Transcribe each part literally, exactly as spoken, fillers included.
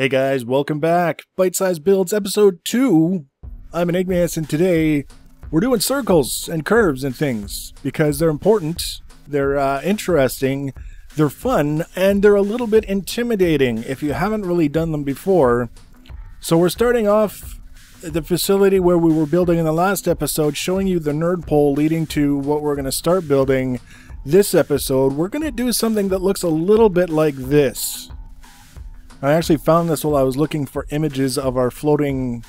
Hey guys, welcome back. Bite Size Builds episode two. I'm Enigmius one and today we're doing circles and curves and things because they're important, they're uh, interesting, they're fun, and they're a little bit intimidating if you haven't really done them before. So we're starting off the facility where we were building in the last episode, showing you the nerd pole leading to what we're going to start building this episode. We're going to do something that looks a little bit like this. I actually found this while I was looking for images of our floating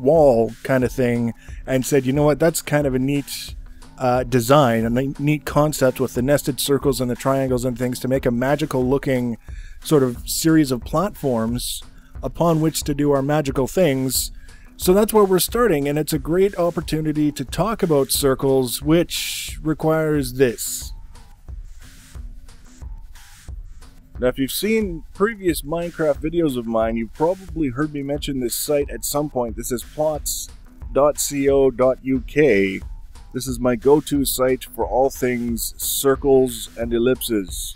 wall kind of thing and said, you know what, that's kind of a neat uh, design, a neat concept with the nested circles and the triangles and things to make a magical looking sort of series of platforms upon which to do our magical things. So that's where we're starting, and it's a great opportunity to talk about circles, which requires this. Now, if you've seen previous Minecraft videos of mine, you've probably heard me mention this site at some point. This is Plotz dot co dot U K. This is my go-to site for all things circles and ellipses.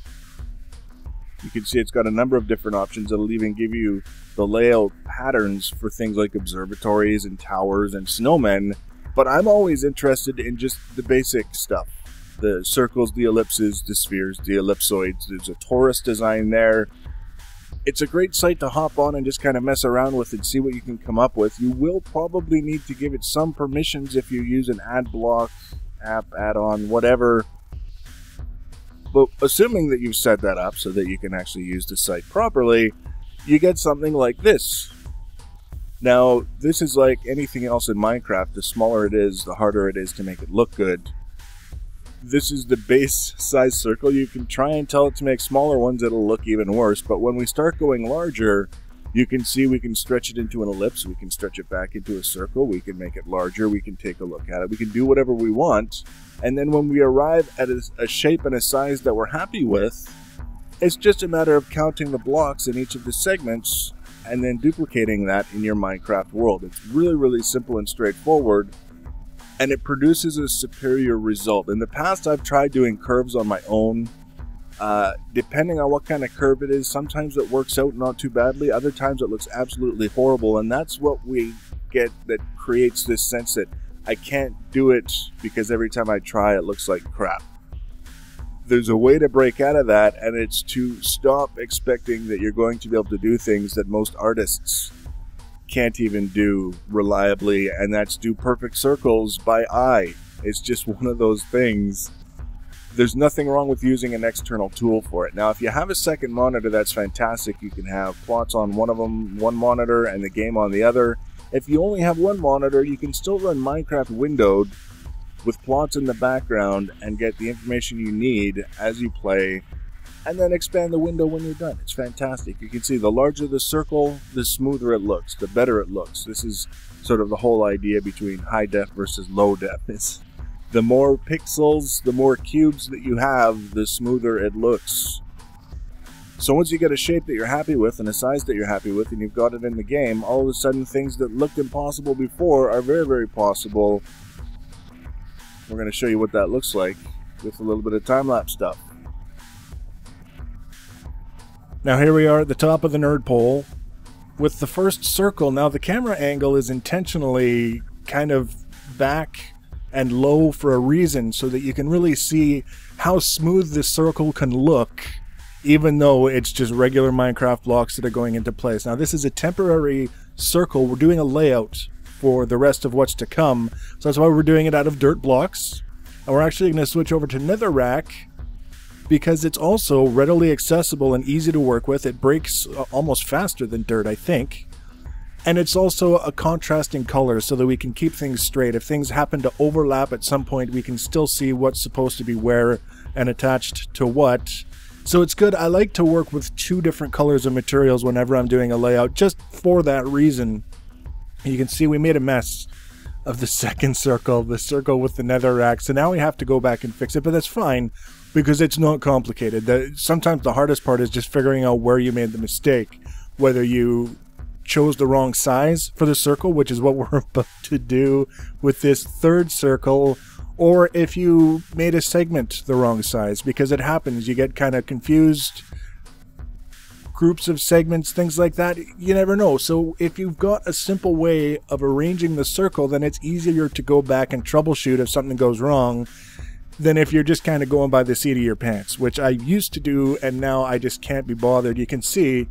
You can see it's got a number of different options. It'll even give you the layout patterns for things like observatories and towers and snowmen. But I'm always interested in just the basic stuff. The circles, the ellipses, the spheres, the ellipsoids. There's a torus design there. It's a great site to hop on and just kind of mess around with and see what you can come up with. You will probably need to give it some permissions if you use an ad block, app, add-on, whatever. But assuming that you've set that up so that you can actually use the site properly, you get something like this. Now, this is like anything else in Minecraft. The smaller it is, the harder it is to make it look good. This is the base size circle. You can try and tell it to make smaller ones, it'll look even worse. But when we start going larger, you can see we can stretch it into an ellipse, we can stretch it back into a circle, we can make it larger, we can take a look at it, we can do whatever we want. And then when we arrive at a, a shape and a size that we're happy with, it's just a matter of counting the blocks in each of the segments and then duplicating that in your Minecraft world. It's really, really simple and straightforward, and it produces a superior result. In the past, I've tried doing curves on my own. Uh, depending on what kind of curve it is, sometimes it works out not too badly, other times it looks absolutely horrible, and that's what we get that creates this sense that I can't do it because every time I try, it looks like crap. There's a way to break out of that, and it's to stop expecting that you're going to be able to do things that most artists can't even do reliably, and that's do perfect circles by eye. It's just one of those things. There's nothing wrong with using an external tool for it. Now, if you have a second monitor, that's fantastic. You can have Plotz on one of them, one monitor, and the game on the other. If you only have one monitor, you can still run Minecraft windowed with Plotz in the background and get the information you need as you play, and then expand the window when you're done. It's fantastic. You can see the larger the circle, the smoother it looks, the better it looks. This is sort of the whole idea between high def versus low def. It's the more pixels, the more cubes that you have, the smoother it looks. So once you get a shape that you're happy with and a size that you're happy with and you've got it in the game, all of a sudden things that looked impossible before are very, very possible. We're going to show you what that looks like with a little bit of time-lapse stuff. Now here we are at the top of the nerd pole with the first circle. Now the camera angle is intentionally kind of back and low for a reason so that you can really see how smooth this circle can look even though it's just regular Minecraft blocks that are going into place. Now this is a temporary circle. We're doing a layout for the rest of what's to come. So that's why we're doing it out of dirt blocks. And we're actually going to switch over to Netherrack because it's also readily accessible and easy to work with. It breaks almost faster than dirt, I think. And it's also a contrasting color so that we can keep things straight. If things happen to overlap at some point, we can still see what's supposed to be where and attached to what. So it's good. I like to work with two different colors of materials whenever I'm doing a layout, just for that reason. You can see we made a mess of the second circle, the circle with the netherrack. So now we have to go back and fix it, but that's fine, because it's not complicated. The, sometimes the hardest part is just figuring out where you made the mistake, whether you chose the wrong size for the circle, which is what we're about to do with this third circle, or if you made a segment the wrong size, because it happens. You get kind of confused, groups of segments, things like that, you never know. So if you've got a simple way of arranging the circle, then it's easier to go back and troubleshoot if something goes wrong than if you're just kind of going by the seat of your pants, which I used to do, and now I just can't be bothered. You can see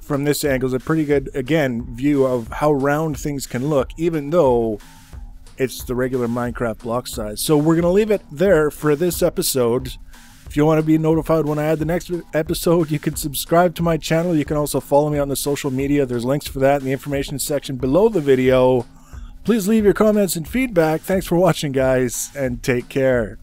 from this angle is a pretty good, again, view of how round things can look, even though it's the regular Minecraft block size. So we're going to leave it there for this episode. If you want to be notified when I add the next episode, you can subscribe to my channel. You can also follow me on the social media. There's links for that in the information section below the video. Please leave your comments and feedback. Thanks for watching, guys, and take care.